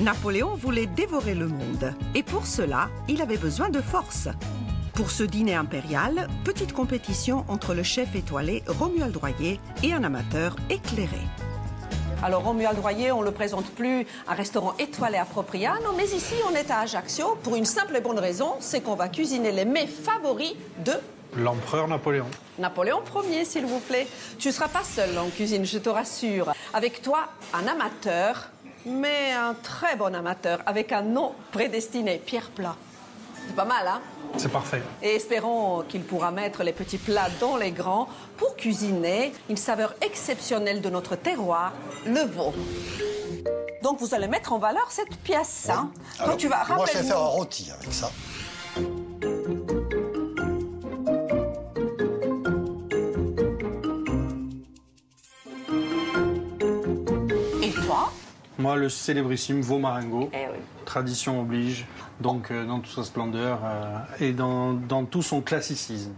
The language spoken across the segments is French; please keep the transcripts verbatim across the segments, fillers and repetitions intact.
Napoléon voulait dévorer le monde et pour cela, il avait besoin de force. Pour ce dîner impérial, petite compétition entre le chef étoilé Romuald Royer et un amateur éclairé. Alors Romuald Royer, on ne le présente plus à un restaurant étoilé à Propriano, mais ici on est à Ajaccio pour une simple et bonne raison, c'est qu'on va cuisiner les mets favoris de... l'empereur Napoléon. Napoléon Ier, s'il vous plaît. Tu ne seras pas seul en cuisine, je te rassure. Avec toi, un amateur, mais un très bon amateur, avec un nom prédestiné, Pierre Plat. C'est pas mal, hein? C'est parfait. Et espérons qu'il pourra mettre les petits plats dans les grands pour cuisiner une saveur exceptionnelle de notre terroir, le veau. Donc vous allez mettre en valeur cette pièce. Oui. Hein. Alors, tu vas, moi, je vais faire un rôti avec ça. Et toi? Moi, le célébrissime Veau Marengo. Eh oui. Tradition oblige. Donc, euh, dans toute sa splendeur euh, et dans, dans tout son classicisme.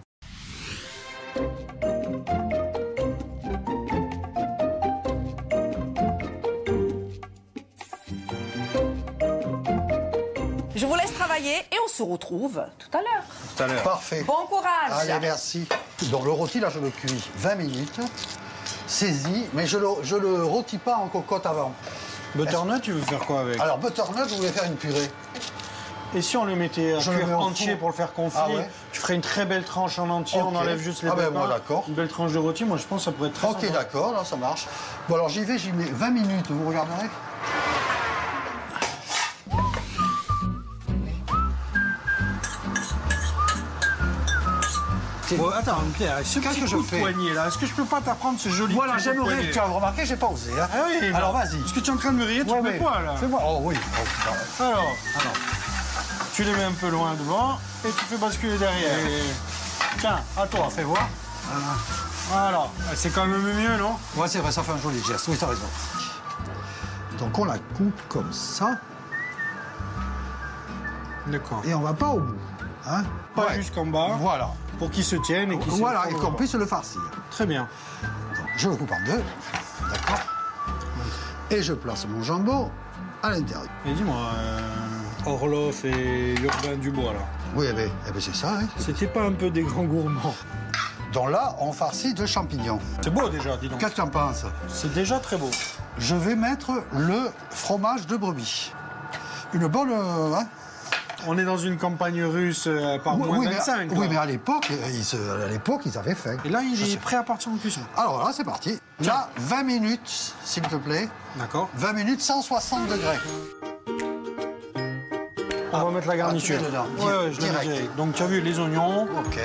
Je vous laisse travailler et on se retrouve tout à l'heure. Tout à l'heure. Parfait. Bon courage. Allez, merci. Dans le rôti, là, je le cuis vingt minutes, saisi, mais je le, je le rôtis pas en cocotte avant. Butternut, tu veux faire quoi avec? Alors, butternut, je voulais faire une purée. Et si on le mettait à cuire entier pour le faire confit, ah ouais, tu ferais une très belle tranche en entier, okay. On enlève juste les ah ben moi d'accord. Une belle tranche de rôti, moi je pense que ça pourrait être très ok, d'accord, là ça marche. Bon alors j'y vais, j'y mets vingt minutes, vous regarderez. Bon, attends, Pierre, ce petit que je coup de fais poignet là, est-ce que je peux pas t'apprendre ce joli voilà, petit j'aimerais, tu as remarqué, j'ai pas osé. Hein. Ah oui, alors vas-y. Est-ce que tu es en train de me rire, ouais, tu fais quoi là? Fais-moi, oh oui. Oh, alors, alors. Tu les mets un peu loin devant et tu fais basculer derrière. Et... tiens, à toi. Fais voir. Voilà. Voilà. C'est quand même mieux, non? Ouais, c'est vrai, ça fait un joli geste. Oui, t'as raison. Donc on la coupe comme ça. D'accord. Et on va pas au bout. Hein? Pas ouais, jusqu'en bas. Voilà. Pour qu'ils se tiennent et qu'ils voilà, et qu'on puisse le farcir. Très bien. Donc, je le coupe en deux. D'accord. Et je place mon jambon à l'intérieur. Et dis-moi. Euh... Orloff et Urbain Dubois, là. Oui, eh bien, eh bien c'est ça, hein. C'était pas un peu des grands gourmands? Donc là, on farcit de champignons. C'est beau, déjà, dis donc. Qu'est-ce que t'en penses? C'est déjà très beau. Je vais mettre le fromage de brebis. Une bonne... Euh, hein. On est dans une campagne russe euh, par oui, moins oui, vingt-cinq. Mais, oui, mais à l'époque, ils, ils avaient faim. Et là, il je est sais. prêt à partir en cuisson. Alors là, c'est parti. Tiens. Là, vingt minutes, s'il te plaît. D'accord. vingt minutes, cent soixante degrés. On ah, va mettre la garniture. Ah, tu ouais, ouais, je direct. Donc tu as vu les oignons, okay,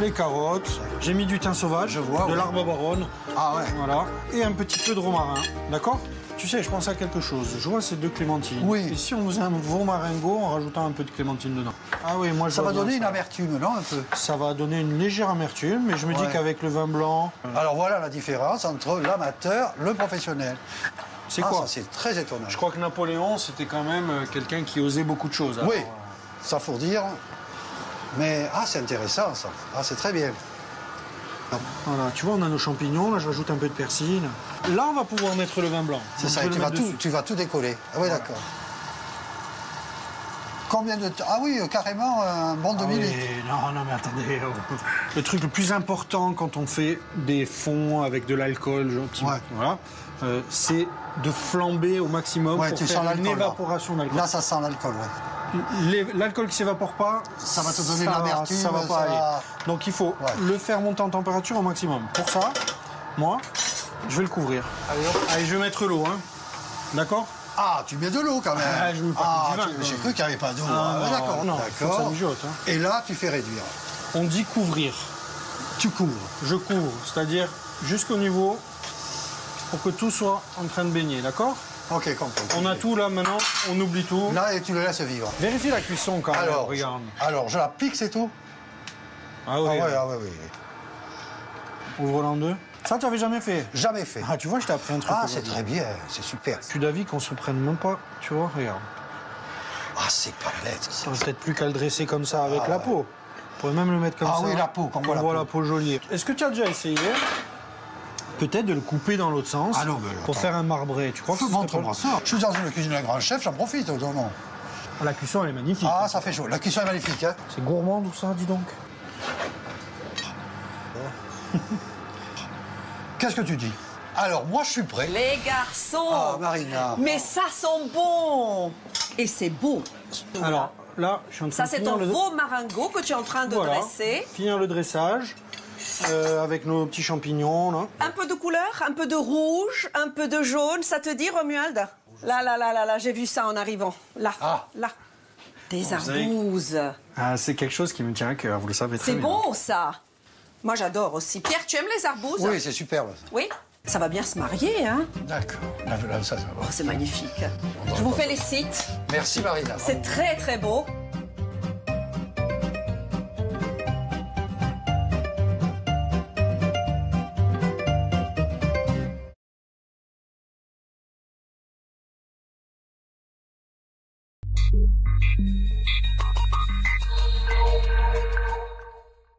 les carottes, j'ai mis du thym sauvage, je vois, de ouais, l'arbre baronne, ah ouais, voilà, et un petit peu de romarin, d'accord? Tu sais, je pense à quelque chose. Je vois ces deux clémentines. Oui. Et si on faisait un veau marengo en rajoutant un peu de clémentine dedans? Ah oui, moi je ça va donner ça. une amertume, non? Un peu. Ça va donner une légère amertume, mais je me ouais. dis qu'avec le vin blanc. Alors voilà la différence entre l'amateur, le professionnel. C'est ah, quoi? C'est très étonnant. Je crois que Napoléon, c'était quand même quelqu'un qui osait beaucoup de choses. Alors... oui, ça faut dire. Mais ah, c'est intéressant, ça. Ah, c'est très bien. Voilà, tu vois, on a nos champignons. Là, je rajoute un peu de persil. Là, on va pouvoir mettre le vin blanc. C'est ça, et tu, vas tout, tu vas tout décoller. Ah, oui, voilà, d'accord. Combien de temps? Ah oui, carrément, un bon ah demi-litre. Oui. Non, non, mais attendez. Oh. Le truc le plus important quand on fait des fonds avec de l'alcool, ouais, voilà, euh, c'est de flamber au maximum ouais, pour faire une évaporation d'alcool. Là, ça sent l'alcool, oui. L'alcool qui ne s'évapore pas, ça va te donner l'amertume. Ça va pas ça... aller. Donc, il faut ouais. le faire monter en température au maximum. Pour ça, moi, je vais le couvrir. Allez, Allez je vais mettre l'eau, hein. D'accord? Ah, tu mets de l'eau quand même. Ah, je ah, j'ai cru qu'il n'y avait pas d'eau. Ah, ah, d'accord, d'accord. Hein. Et là, tu fais réduire. On dit couvrir. Tu couvres. Je couvre, c'est-à-dire jusqu'au niveau pour que tout soit en train de baigner, d'accord? Ok, compris. On a tout là maintenant, on oublie tout. Là, et tu le laisses vivre. Vérifie la cuisson quand même. Alors, regarde. Alors, je la pique, c'est tout? Ah oui. Ah oui, ah oui, oui. Ouvre-la en deux. Ça, tu n'avais jamais fait? Jamais fait. Ah, tu vois, je t'ai appris un truc. Ah, c'est très bien, c'est super. Je suis d'avis qu'on se prenne même pas, tu vois, regarde. Ah, c'est pas bête. On peut-être plus qu'à le dresser comme ça avec ah, la ouais. peau. On pourrait même le mettre comme ah, ça. Ah oui, la peau, quand on voit la peau jolie. Est-ce que tu as déjà essayé peut-être de le couper dans l'autre sens ah non, pour faire un marbré. Tu crois que ventre ça. Je suis dans une cuisine à la grande chef, j'en profite. Non, non. Ah, la cuisson, elle est magnifique. Ah, ça fait chaud. La cuisson est magnifique. Hein. C'est gourmand tout ça, dis donc. Qu'est-ce que tu dis? Alors, moi, je suis prêt. Les garçons. Ah, Marina. Mais ça sent bon. Et c'est beau. Alors, là, je suis en train ça, de... Ça, c'est ton le... veau marengo que tu es en train de voilà. dresser. Finir le dressage euh, avec nos petits champignons, là. Un peu de couleur, un peu de rouge, un peu de jaune. Ça te dit, Romuald? Là, là, là, là, là, j'ai vu ça en arrivant. Là, ah. là. Des arbouses. Ah, c'est quelque chose qui me tient à cœur, vous le savez très bien. C'est bon, ça. Moi, j'adore aussi. Pierre, tu aimes les arbouses? Oui, c'est superbe. Oui? Ça va bien se marier, hein? D'accord. Là, ça, ça va. Oh, c'est magnifique. Je vous fais les sites. Merci, Marina. C'est très, très beau.